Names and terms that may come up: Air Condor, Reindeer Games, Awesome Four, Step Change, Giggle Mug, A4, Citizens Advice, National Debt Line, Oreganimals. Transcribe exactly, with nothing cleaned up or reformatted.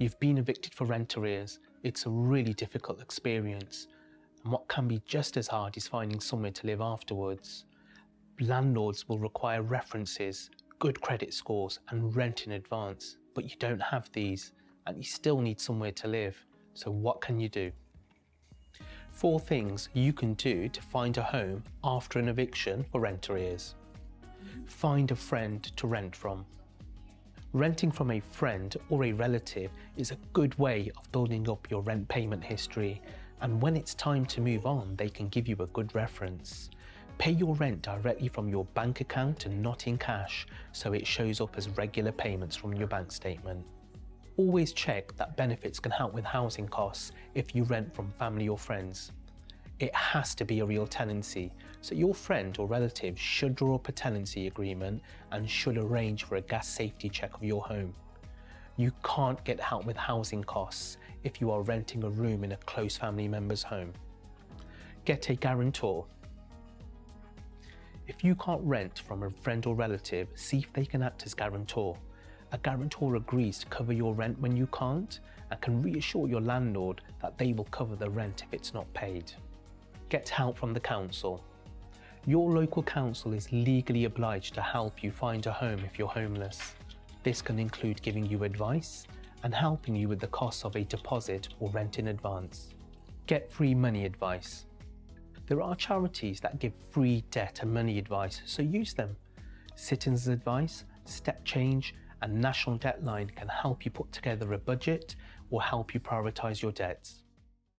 You've been evicted for rent arrears. It's a really difficult experience. And what can be just as hard is finding somewhere to live afterwards. Landlords will require references, good credit scores, and rent in advance, but you don't have these, and you still need somewhere to live. So what can you do? Four things you can do to find a home after an eviction for rent arrears. Find a friend to rent from. Renting from a friend or a relative is a good way of building up your rent payment history, and when it's time to move on, they can give you a good reference. Pay your rent directly from your bank account and not in cash, so it shows up as regular payments from your bank statement. Always check that benefits can help with housing costs if you rent from family or friends. It has to be a real tenancy, so your friend or relative should draw up a tenancy agreement and should arrange for a gas safety check of your home. You can't get help with housing costs if you are renting a room in a close family member's home. Get a guarantor. If you can't rent from a friend or relative, see if they can act as guarantor. A guarantor agrees to cover your rent when you can't and can reassure your landlord that they will cover the rent if it's not paid. Get help from the council. Your local council is legally obliged to help you find a home if you're homeless. This can include giving you advice and helping you with the cost of a deposit or rent in advance. Get free money advice. There are charities that give free debt and money advice, so use them. Citizens Advice, Step Change, and National Debt Line can help you put together a budget or help you prioritise your debts.